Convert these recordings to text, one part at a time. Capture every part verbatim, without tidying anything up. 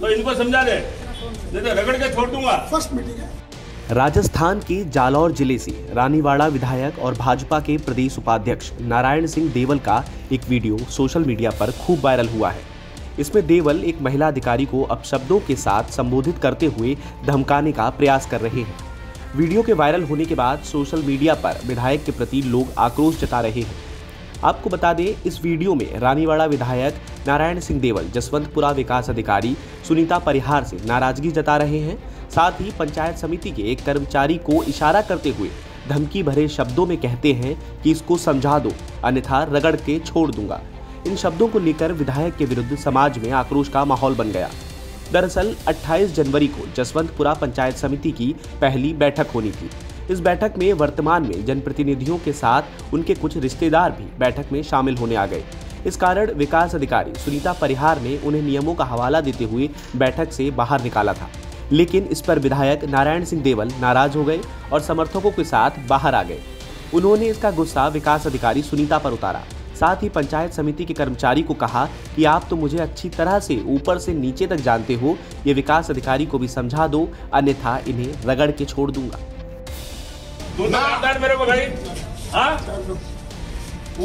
तो इनको समझा दे, नहीं तो रगड़ के छोड़ दूंगा। फर्स्ट मीटिंग है। राजस्थान की जालौर जिले से रानीवाड़ा विधायक और भाजपा के प्रदेश उपाध्यक्ष नारायण सिंह देवल का एक वीडियो सोशल मीडिया पर खूब वायरल हुआ है। इसमें देवल एक महिला अधिकारी को अपशब्दों के साथ संबोधित करते हुए धमकाने का प्रयास कर रहे हैं। वीडियो के वायरल होने के बाद सोशल मीडिया पर विधायक के प्रति लोग आक्रोश जता रहे हैं। आपको बता दें, इस वीडियो में रानीवाड़ा विधायक नारायण सिंह देवल जसवंतपुरा विकास अधिकारी सुनीता परिहार से नाराजगी जता रहे हैं। साथ ही पंचायत समिति के एक कर्मचारी को इशारा करते हुए धमकी भरे शब्दों में कहते हैं कि इसको समझा दो, अन्यथा रगड़ के छोड़ दूंगा। इन शब्दों को लेकर विधायक के विरुद्ध समाज में आक्रोश का माहौल बन गया। दरअसल अट्ठाईस जनवरी को जसवंतपुरा पंचायत समिति की पहली बैठक होनी थी। इस बैठक में वर्तमान में जनप्रतिनिधियों के साथ उनके कुछ रिश्तेदार भी बैठक में शामिल होने आ गए। इस कारण विकास अधिकारी सुनीता परिहार ने उन्हें नियमों का हवाला देते हुए बैठक से बाहर निकाला था, लेकिन इस पर विधायक नारायण सिंह देवल नाराज हो गए और समर्थकों के साथ बाहर आ गए। उन्होंने इसका गुस्सा विकास अधिकारी सुनीता पर उतारा। साथ ही पंचायत समिति के कर्मचारी को कहा कि आप तो मुझे अच्छी तरह से ऊपर से नीचे तक जानते हो, ये विकास अधिकारी को भी समझा दो, अन्यथा इन्हें रगड़ के छोड़ दूंगा। मेरे को भाई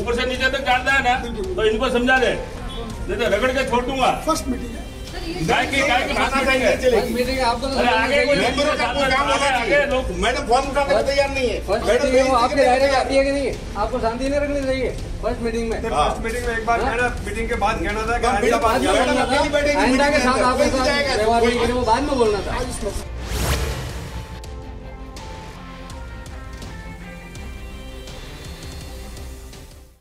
ऊपर से नीचे तक जानता है ना, तो इनको समझा दे, नहीं तो रगड़ के छोड़ दूंगा। फर्स्ट मीटिंग है। मैडम फॉर्म उठाने तैयार नहीं है। आपको शांति नहीं रखनी चाहिए फर्स्ट मीटिंग में। फर्स्ट मीटिंग में एक बार मीटिंग के बाद कहना था, बाद में बोलना था।